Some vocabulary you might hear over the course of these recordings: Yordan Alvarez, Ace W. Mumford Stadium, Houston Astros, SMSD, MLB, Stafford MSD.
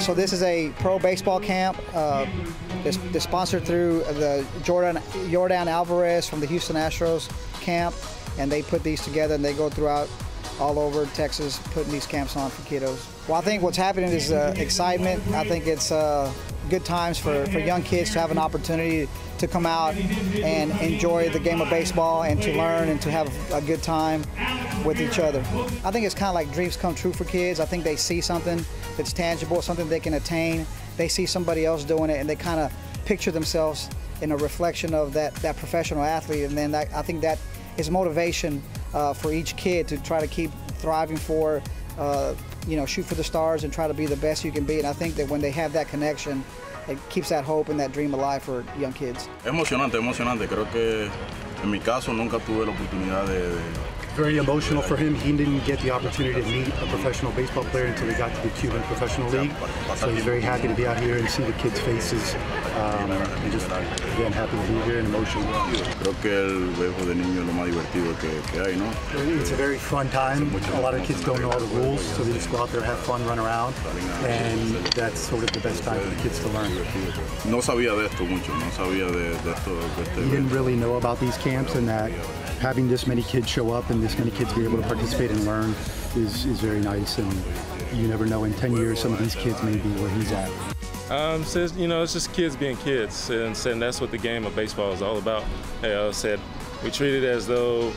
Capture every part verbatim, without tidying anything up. So this is a pro baseball camp. Uh, it's, it's sponsored through the Yordan, Yordan Alvarez from the Houston Astros camp, and they put these together and they go throughout all over Texas putting these camps on for kiddos. Well, I think what's happening is uh, excitement. I think it's uh, good times for, for young kids to have an opportunity to come out and enjoy the game of baseball and to learn and to have a good time with each other. I think it's kind of like dreams come true for kids. I think they see something that's tangible, something they can attain. They see somebody else doing it and they kind of picture themselves in a reflection of that, that professional athlete. And then that, I think that is motivation uh, for each kid to try to keep thriving for, uh, you know, shoot for the stars and try to be the best you can be. And I think that when they have that connection, it keeps that hope and that dream alive for young kids. Emocionante, emocionante. Creo que en mi caso nunca tuve la oportunidad de. Very emotional for him. He didn't get the opportunity to meet a professional baseball player until he got to the Cuban Professional League. So he's very happy to be out here and see the kids' faces. Um, and just again, happy to be here and emotional. Creo que el béisbol de niños es lo más divertido que hay, ¿no? It's a very fun time. A lot of kids don't know all the rules, so they just go out there, have fun, run around, and that's sort of the best time for the kids to learn. No sabía de esto mucho. No sabía de esto. He didn't really know about these camps and that. Having this many kids show up and this many kids be able to participate and learn is, is very nice, and you never know, in ten years some of these kids may be where he's at. Um, so you know, it's just kids being kids, and, and that's what the game of baseball is all about. Hey, I said we treat it as though,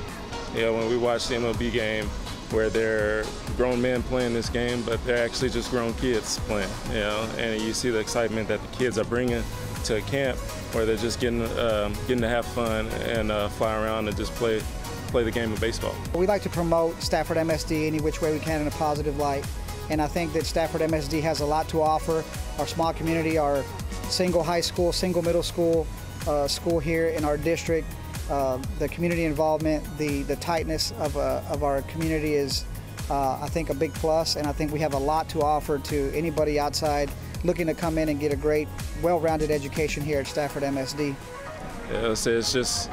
you know, when we watch the M L B game where they're grown men playing this game, but they're actually just grown kids playing, you know, and you see the excitement that the kids are bringing to a camp where they're just getting um, getting to have fun and uh, fly around and just play play the game of baseball. We like to promote Stafford M S D any which way we can in a positive light, and I think that Stafford M S D has a lot to offer. Our small community, our single high school, single middle school, uh, school here in our district, uh, the community involvement, the, the tightness of, uh, of our community is, uh, I think, a big plus, and I think we have a lot to offer to anybody outside looking to come in and get a great, well-rounded education here at Stafford M S D. Yeah, so it's just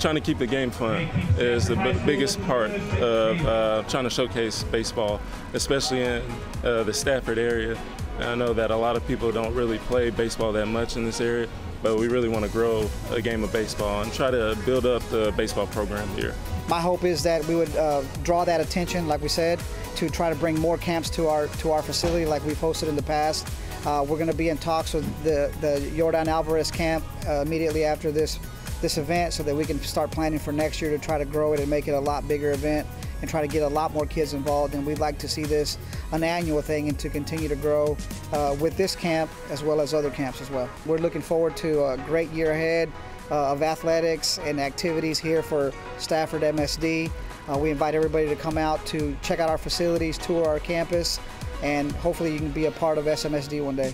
trying to keep the game fun is the b biggest part of uh, trying to showcase baseball, especially in uh, the Stafford area. And I know that a lot of people don't really play baseball that much in this area, but we really want to grow a game of baseball and try to build up the baseball program here. My hope is that we would uh, draw that attention, like we said, to try to bring more camps to our, to our facility like we've hosted in the past. Uh, we're going to be in talks with the, the Yordan Alvarez camp uh, immediately after this, this event, so that we can start planning for next year to try to grow it and make it a lot bigger event and try to get a lot more kids involved. And we'd like to see this an annual thing and to continue to grow uh, with this camp as well as other camps as well. We're looking forward to a great year ahead uh, of athletics and activities here for Stafford M S D. Uh, we invite everybody to come out to check out our facilities, tour our campus, and hopefully you can be a part of S M S D one day.